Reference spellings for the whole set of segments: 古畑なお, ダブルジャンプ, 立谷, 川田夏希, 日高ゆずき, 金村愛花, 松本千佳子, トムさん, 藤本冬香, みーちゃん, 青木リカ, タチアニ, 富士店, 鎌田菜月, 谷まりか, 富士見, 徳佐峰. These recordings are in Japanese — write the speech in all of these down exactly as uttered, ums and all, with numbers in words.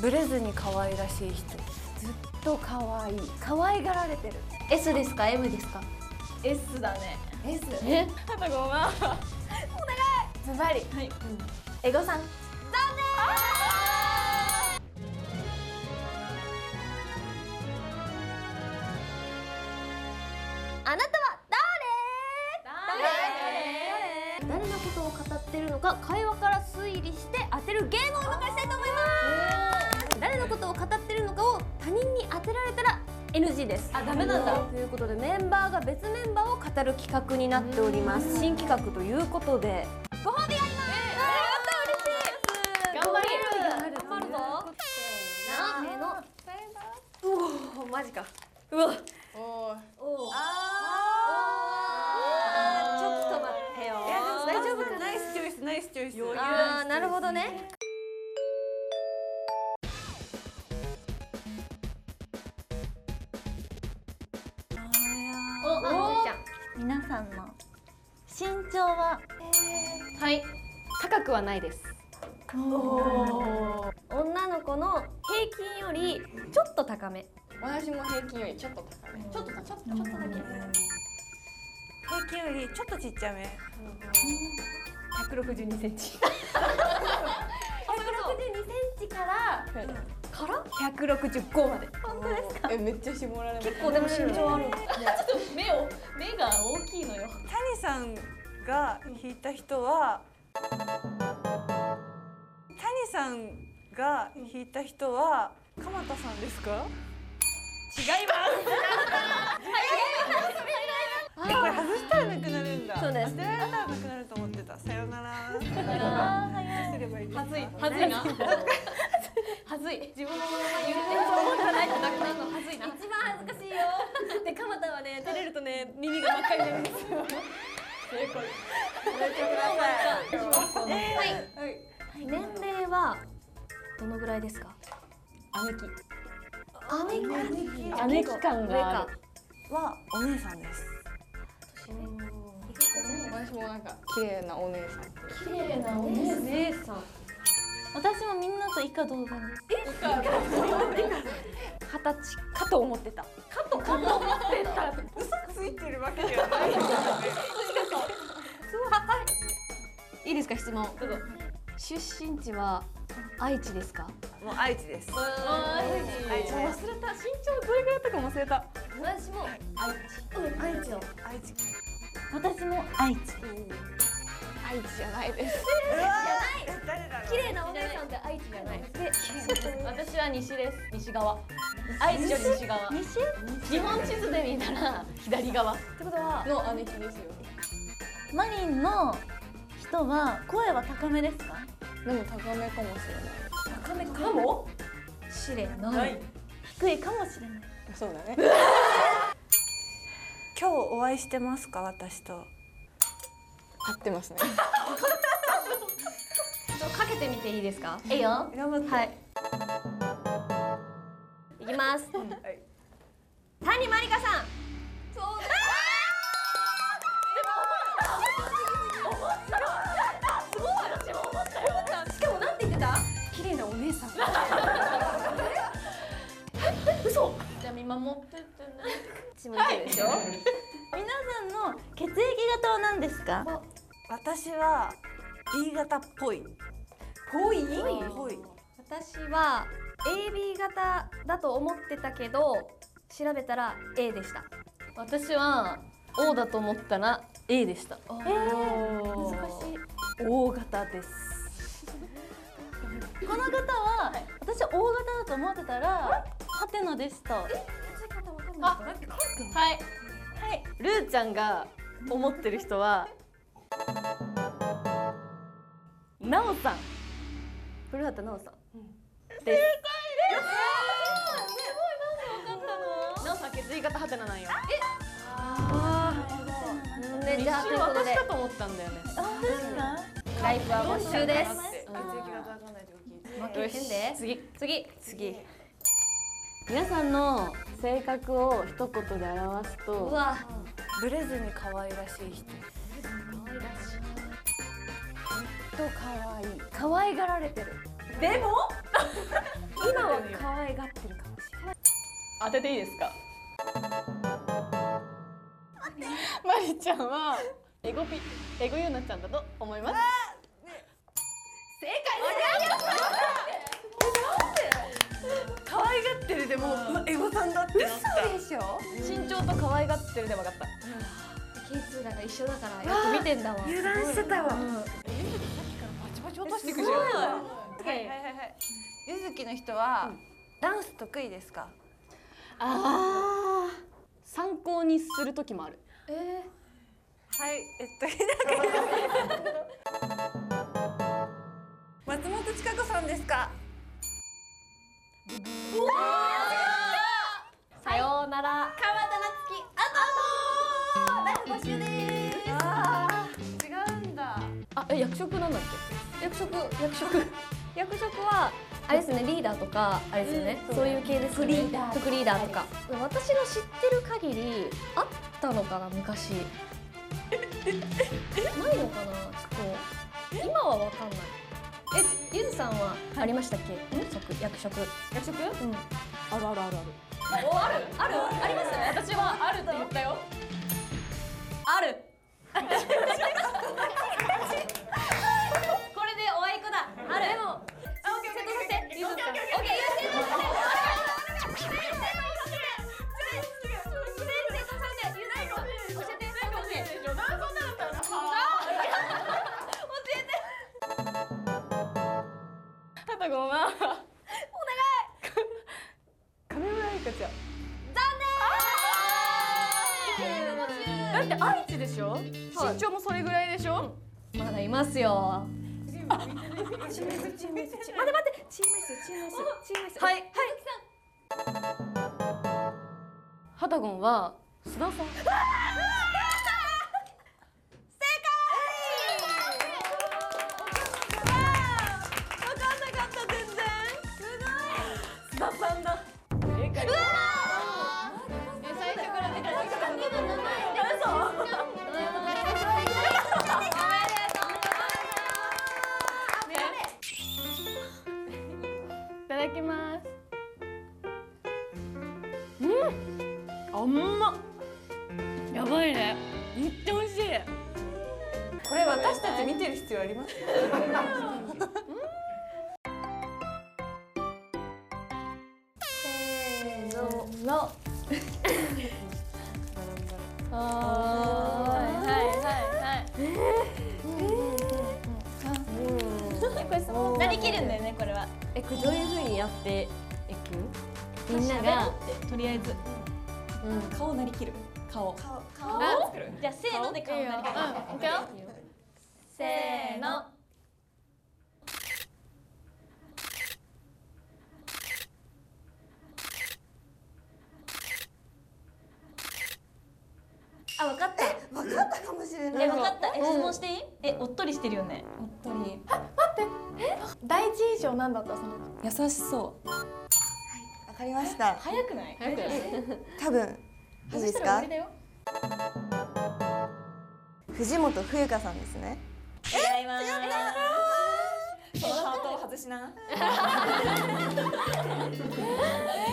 ブレずに可愛らしい人。ずっと可愛い、可愛がられてる。 S ですか M ですか？ S だね。 S。 え、あとごまんお願い。ズバリ、はい、エゴさん。残念。あなたは誰？誰？誰のことを語ってるのか会話から推理して当てるゲームを紹介したいと思います。誰のことを語ってるのかを他人に当てられたらエヌジー です。あ、ダメなんだ。ということでメンバーが別メンバーを語る企画になっております。新企画ということでご褒美があります。やった、嬉しい。頑張れる。頑張るぞ。せーの。うお、マジか。うわ。おお。ああ。ちょっと待ってよ。大丈夫かな。ナイスチョイス、ナイスチョイス。ああ、なるほどね。皆さんの身長は、えー、はい、高くはないです。女の子の平均よりちょっと高め。私も平均よりちょっと高め。ちょっとか、ちょっと、ちょっとだけ。平均よりちょっとちっちゃめ。ひゃくろくじゅうにセンチ。ひゃくろくじゅうにセンチから、からひゃくろくじゅうごまで。本当ですか？え、めっちゃ絞られます。結構でも身長ある。ちょっと目を目が大きいのよ。谷さんが引いた人は、谷さんが引いた人は鎌田さんですか？違います。違います。これ外したらなくなるんだ。そうです。当てられたらなくなると思ってた。さよなら。どうすればいいですか？はずい。はずいな。はずい。自分のものまね言ってると思ったらないとなくなるのはずいな。一番恥ずかしいよ。で、鎌田はね、照れるとね、耳が真っ赤になるんですよ。正解。やめてください。はい。年齢はどのぐらいですか？姉貴。姉貴感がある。はお姉さんです。私もなんか綺麗なお姉さん。綺麗なお姉さん。私もみんなと以下同番です。二十歳かと思ってた。かとかと思ってた。嘘ついてるわけではない。いいですか質問。出身地は愛知ですか？もう愛知です。愛知。忘れた。身長どれぐらいとか忘れた。私も愛知。愛知の愛知。私も愛知。愛知じゃないです。綺麗なお姉さんって愛知じゃない。私は西です。西側。愛知より西側。西？日本地図で見たら左側。ってことはの姉貴ですよ。マリンの人は声は高めですか？でも高めかもしれない。高めかもしれない。低いかもしれない。そうだね。今日お会いしてますか？私と。合ってますね。かけてみていいですか？いいよ。頑張って。はい。いきます。谷まりかさん。そうだ。でも思った。思った。すごい。私も思ったよ。思った。しかもなんて言ってた？綺麗なお姉さん。え？嘘。じゃあ見守っててね。私もいいでしょ。皆さんの血液型は何ですか？私は ビー 型っぽい。ぽい？ぽい。私は エービー 型だと思ってたけど調べたら A でした。私は オー だと思ったら エー でした。難しい。O 型です。この方は私は オー 型だと思ってたらハテナでした。え？あ、はい。はい、ルーちゃんが思ってる人はなおさん、古畑なおさん。正解です。すごい、なんで分かったの？なおさん血液型ハテナなんよ。え、ああ、ね、じゃあということで。一瞬私かと思ったんだよね。あ、確か。ライブは没収です。血液型わかんないと聞いて。負けへんで。次、次、次。皆さんの性格を一言で表すと、うわ、ブレずに可愛らしい人。可愛らしい。ずっと可愛い。可愛がられてる。でも？なってるかもしれない。当てていいですか？マリちゃんはエゴピエゴユーナちゃんだと思います。正解です。可愛がってるでもエゴさんだって。嘘でしょ？身長と可愛がってるで分かった。ケーツーだから一緒だからよく見てんだわ。油断してたわ。落としていくじゃん。はいはいはいはい。ゆずきの人はダンス得意ですか？ああ、参考にする時もある。ええ、はい、えっと松本千佳子さんですか？さようなら。川田夏希、あと募集です。違うんだ。あ、え、役職なんだっけ？役職役職役職はあれですね、リーダーとかあれですよね、そういう系ですね。特リーダーとか。私の知ってる限りあったのかな昔。ないのかな、ちょっと今はわかんない。え、ゆずさんはありましたっけ？役職役職？うん。あるあるあるある。お、あるあるありますね。私はあるって言ったよ。ある。ごめん。お願い。金村愛花ちゃん。残念。だって愛知でしょ。身長もそれぐらいでしょ。まだいますよ。あ、待って待って。チームスチームスチームス。はいはい。ハタゴンは須田さん。いただきます。うん、甘っ。やばいね。めっちゃ美味しい。これ私たち見てる必要あります？せーの。はいはいはい。なりきるんだよねこれは。え、これどういう風にやっていく？みんながとりあえず顔なりきる。顔。顔。じゃあせーので顔なりきる。せーの。あ、わかった。わかったかもしれない。え、わかった。え、質問していい？え、おっとりしてるよね。おっとり。第一印象なんだったその時？優しそう。はい、わかりました。早くない？早くない？多分いいですか？藤本冬香さんですね。違います。え、そのハートを外しな。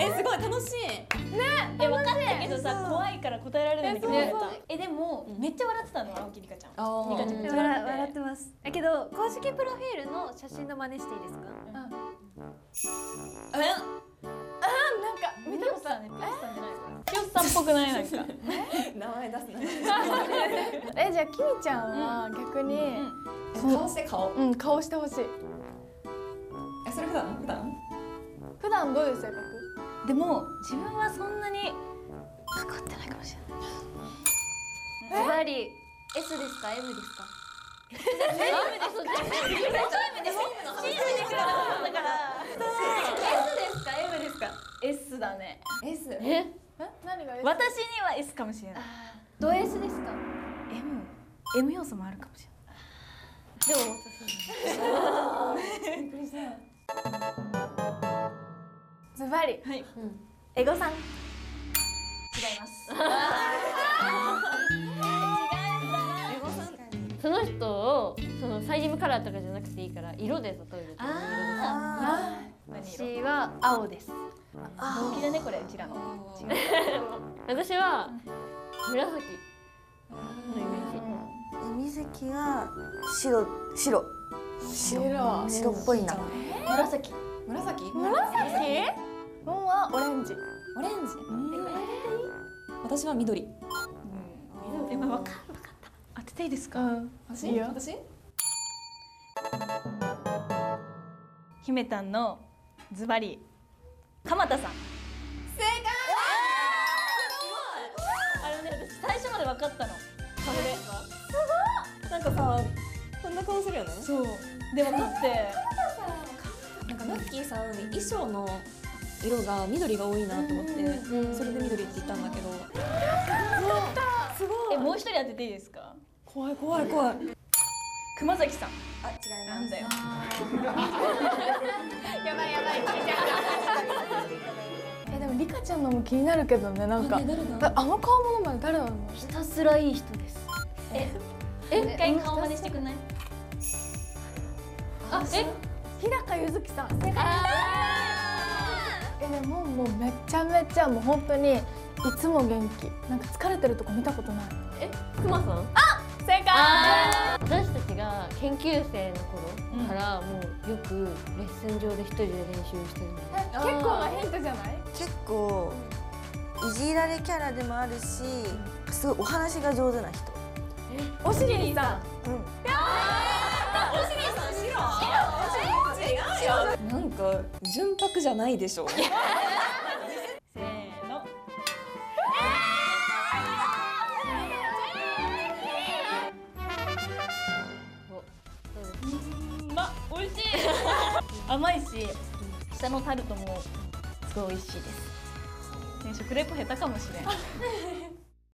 え、すごい楽しい。ね、え、分かったけどさ、怖いから答えられないんだけど。え、でもめっちゃ笑ってたの青木リカちゃん。リカちゃん笑ってます。だけど公式プロフィールの写真の真似していいですか？あ、なんか見たことあるね。ピヨスさんじゃないかな。ピヨスさんっぽくないなんか。名前出すな。え、じゃあキミちゃんは逆に顔して顔。うん、顔してほしい。え、それ普段普段？普段どういう性格？でも自分はそんなに関わってないかもしれない。ズバリ エス ですか エム ですか？ エム です。チームでホームの話。チームでからだから。エス ですか エム ですか？ エス だね。エス。え？何が エス？ 私には エス かもしれない。ド エス ですか？ エム。エム 要素もあるかもしれない。でも私。びっくりした。ズバリ。はい。エゴさん。違います。その人をそのサイジムカラーとかじゃなくていいから色で例えると。私は青です。本気だねこれうちらの。私は紫。海関が白白白白っぽいな。紫紫紫？本はオレンジオレンジ。私は緑。今分かんなかった。当てていいですか？私？私？ひめたんのズバリ鎌田さん。正解！あれね、私最初まで分かったの。これですか？すごい。なんかさ、こんな顔するよね。そう。でもだって、なんかナッキーさん衣装の色が緑が多いなと思って、それで緑って言ったんだけど。すごい。え、もう一人当てていいですか？怖い怖い怖い。熊崎さん。あ、違います。なんだよ。やばいやばい。え、でもリカちゃんのも気になるけどね、なんか。あの顔ものまで誰なの？ひたすらいい人です。え、え、一回顔真似してくんない？あ、え、日高ゆずきさん。正解。え、でももうめちゃめちゃもう本当にいつも元気。なんか疲れてるとこ見たことない。え、くまさん？あ、正解。私たちが研究生の頃からもうよくレッスン上で一人で練習してる。結構なヒントじゃない？結構いじられキャラでもあるし、すごいお話が上手な人。おしりりさん。うん。おしりりさん白？白？違うよ。なんか純白じゃないでしょ。せーの。美味しい。甘いし、下のタルトもすごい美味しいです。クレープ下手かもしれん。